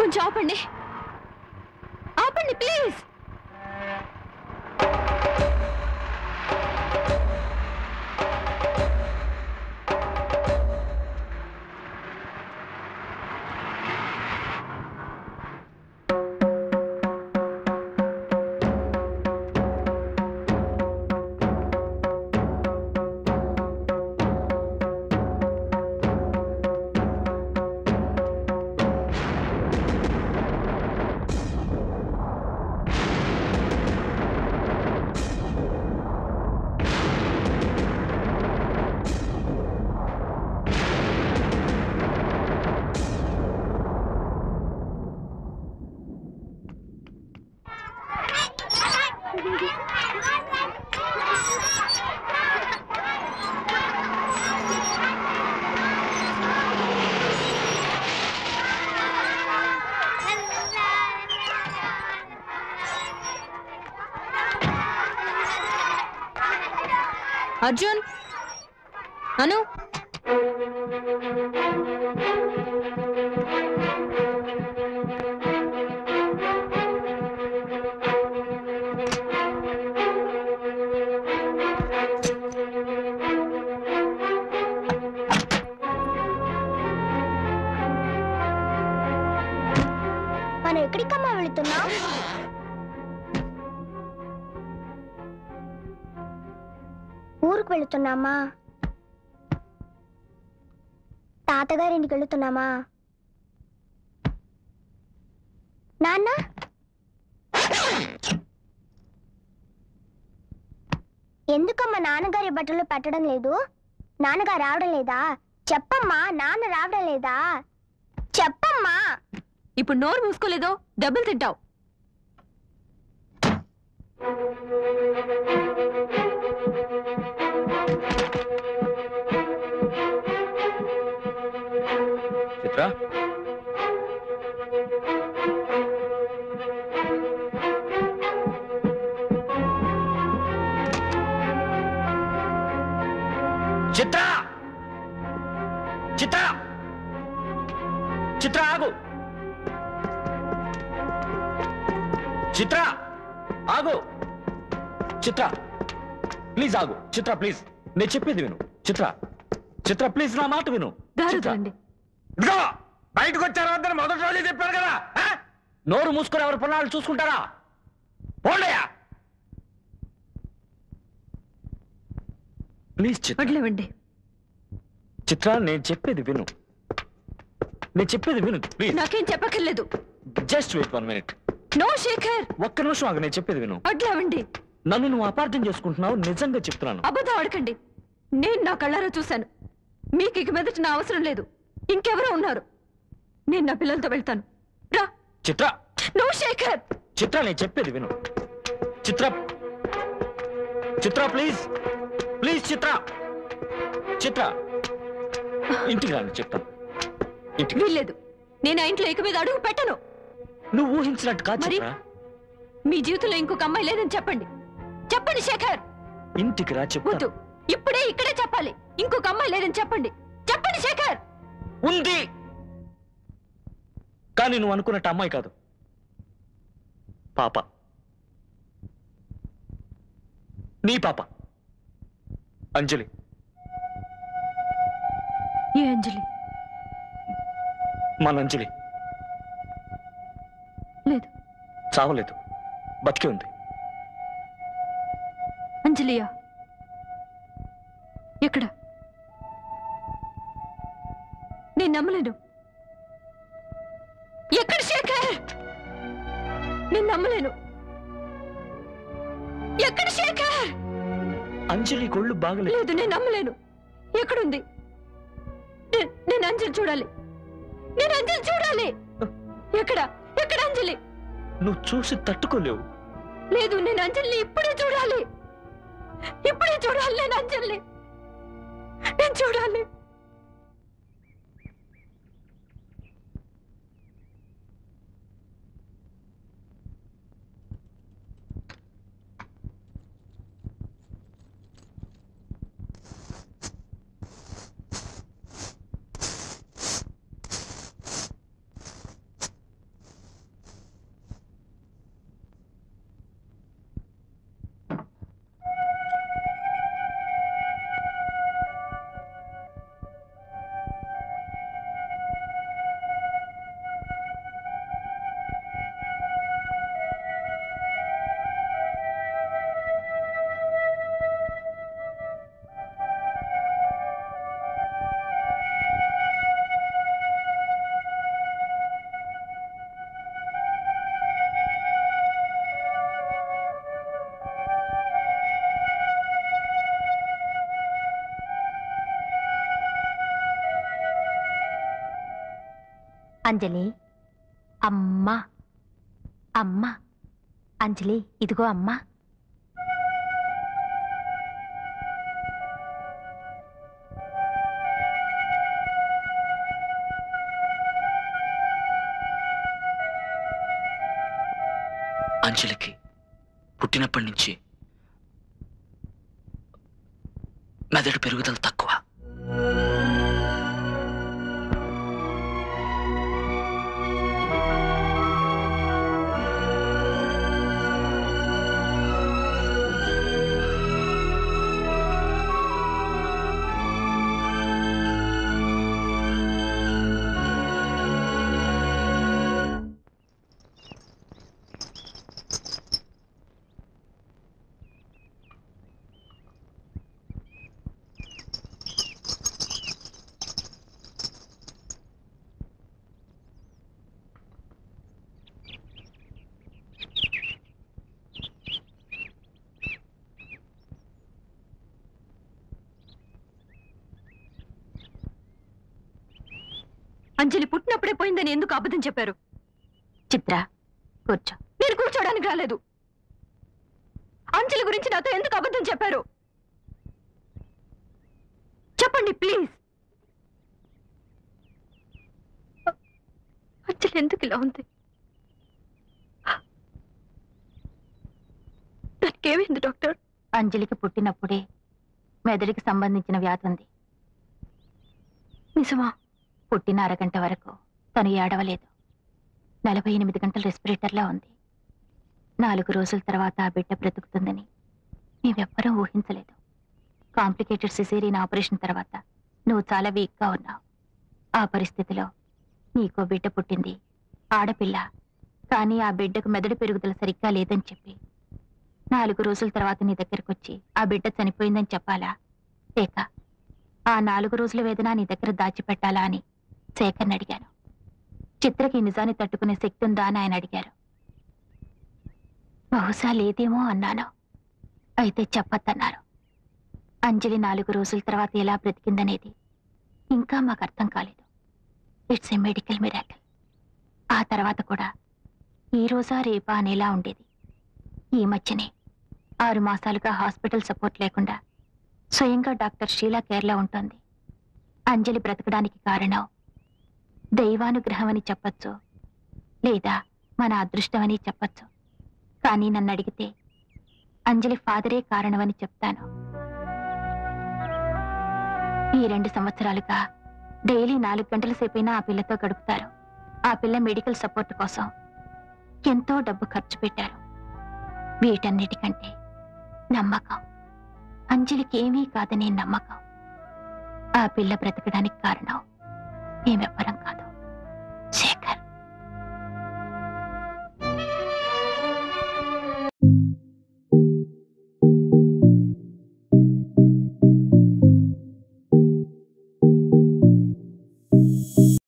కొంచెం ఆపండి ఆపండి ప్లీజ్. अर्जुन, अनु, తాతగారింటికెళ్తున్నామా? నాన్న ఎందుకమ్మా నాన్నగారి బట్టలు పెట్టడం లేదు? నాన్నగారు రావడం లేదా? చెప్పమ్మా, నాన్న రావడం లేదా? చెప్పమ్మా. ఇప్పుడు నోరు మూసుకోలేదో డబ్బులు తింటావు. चित्रा, चित्रा, चित्रा आगो, चित्रा आगो, चित्रा प्लीज आगो, चित्रा प्लीज ने चेप्पेदी विनु, चित्रा चित्रा प्लीज ना माट विनु. బయటకు వచ్చారు అందరూ. మొదటి రోజే చెప్పారు కదా, నోరు మూసుకొని ఎవరి పనులు చూసుకుంటారా? పోండియా ప్లీజ్. చిత్రవండి చిత్ర, నేను చెప్పేది విను, నేను చెప్పేది విను ప్లీజ్. నాకేం చెప్పక్కర్లేదు. Just wait 1 minute. No Shekhar, ఒక్క నిమిషం ఆగు, నేను చెప్పేది విను. అట్లావండి, నన్ను నువ్వు అపార్థం చేసుకుంటున్నావు. నిజంగా చెప్తున్నాను. అబద్ధం ఆడకండి, నేను నా కళ్ళారా చూశాను. మీకు ఇక మీదట నా అవసరం లేదు. ఇంకెవరో ఉన్నారు. నేను నా పిల్లలతో వెళ్తాను. రా చిత్ర. నో శేఖర్. చిత్ర, నేను చెప్పేది విను. చిత్ర, చిత్ర ప్లీజ్, ప్లీజ్ చిత్ర, చిత్ర ఇంటికి రాను. చెప్తాను ఇంటికి. వీల్లేదు, నేను ఆ ఇంట్లో ఇక మీద అడుగు పెట్టను. నువ్వు ఊహించినట్టు కాదు. మరి మీ జీవితంలో ఇంకొక అమ్మాయి లేదని చెప్పండి. చెప్పండి శేఖర్. ఇంటికి రా. చెప్పొద్దు, ఇప్పుడే ఇక్కడే చెప్పాలి. ఇంకొక అమ్మాయి లేదని చెప్పండి. చెప్పండి శేఖర్. ఉంది, కానీ నువ్వు అనుకున్నట్టు అమ్మాయి కాదు, పాప. నీ పాప అంజలి. ఏ అంజలి? మన అంజలి. లేదు, చావలేదు, బతికే ఉంది. అంజలియా? ఎక్కడ? నేను నమ్మలేను. ఎక్కడ శేఖర్? నేను నమ్మలేను. ఎక్కడ శేఖర్? అంజలి కొళ్ళు బాగలేదు. లేదు, నేను నమ్మలేను. ఎక్కడుంది? నేను అంజలి చూడాలి, నేను అంజలి చూడాలి. ఎక్కడ? ఎక్కడ అంజలి? నువ్వు చూసి తట్టుకోలేవు. లేదు, నేను అంజలిని ఇప్పుడే చూడాలి, ఇప్పుడే చూడాలి. నేను అంజలిని నేను చూడాలి. అంజలి అమ్మా అమ్మా అంజలి ఇదిగో అమ్మా అంజలికి పుట్టినప్పటి నుంచి మెదడు పెరుగుదల తక్కువ. అంజలి పుట్టినప్పుడే పోయిందని ఎందుకు అబద్ధం చెప్పారు? చిత్ర కూర్చో. నేను కూర్చోడానికి రాలేదు. అంజలి గురించి నాతో ఎందుకు అబద్ధం చెప్పారు? చెప్పండి ప్లీజ్. అంజలి ఎందుకు ఇలా ఉంది? దానికేమైంది డాక్టర్? అంజలికి పుట్టినప్పుడే మెదడుకి సంబంధించిన వ్యాధి ఉంది. నిజమా? పుట్టిన అరగంట వరకు తను ఏడవలేదు. 48 గంటలు రెస్పిరేటర్లా ఉంది. 4 రోజుల తర్వాత ఆ బిడ్డ బ్రతుకుతుందని మేమెవ్వరూ ఊహించలేదు. కాంప్లికేటెడ్ సిజేరియన్ ఆపరేషన్ తర్వాత నువ్వు చాలా వీక్గా ఉన్నావు. ఆ పరిస్థితిలో నీకో బిడ్డ పుట్టింది, ఆడపిల్ల. కానీ ఆ బిడ్డకు మెదడు పెరుగుదల సరిగ్గా లేదని చెప్పి 4 రోజుల తర్వాత నీ దగ్గరకు వచ్చి ఆ బిడ్డ చనిపోయిందని చెప్పాలా, లేక ఆ 4 రోజుల వేదన నీ దగ్గర దాచిపెట్టాలా అని శేఖర్ని అడిగాను. చిత్రకి నిజాన్ని తట్టుకునే శక్తి ఉందా అని ఆయన అడిగారు. బహుశా లేదేమో అన్నాను. అయితే చెప్పొద్దన్నారు. అంజలి 4 రోజుల తర్వాత ఎలా బ్రతికిందనేది ఇంకా మాకు అర్థం కాలేదు. It's a medical miracle. ఆ తర్వాత కూడా ఈ రోజా రేపా అనేలా ఉండేది. ఈ మధ్యనే 6 మాసాలుగా హాస్పిటల్ సపోర్ట్ లేకుండా స్వయంగా డాక్టర్ షీలా కేర్లో ఉంటుంది. అంజలి బ్రతకడానికి కారణం దైవానుగ్రహం అని చెప్పచ్చు, లేదా మన అదృష్టం అని చెప్పచ్చు. కానీ నన్ను అడిగితే అంజలి ఫాదరే కారణమని చెప్తాను. ఈ 2 సంవత్సరాలుగా డైలీ 4 గంటల సేపైనా ఆ పిల్లతో గడుపుతారు. ఆ పిల్ల మెడికల్ సపోర్ట్ కోసం ఎంతో డబ్బు ఖర్చు పెట్టారు. వీటన్నిటికంటే నమ్మకం, అంజలికి ఏమీ కాదనే నమ్మకం. ఆ పిల్ల బ్రతకడానికి కారణం మేమెవ్వరం.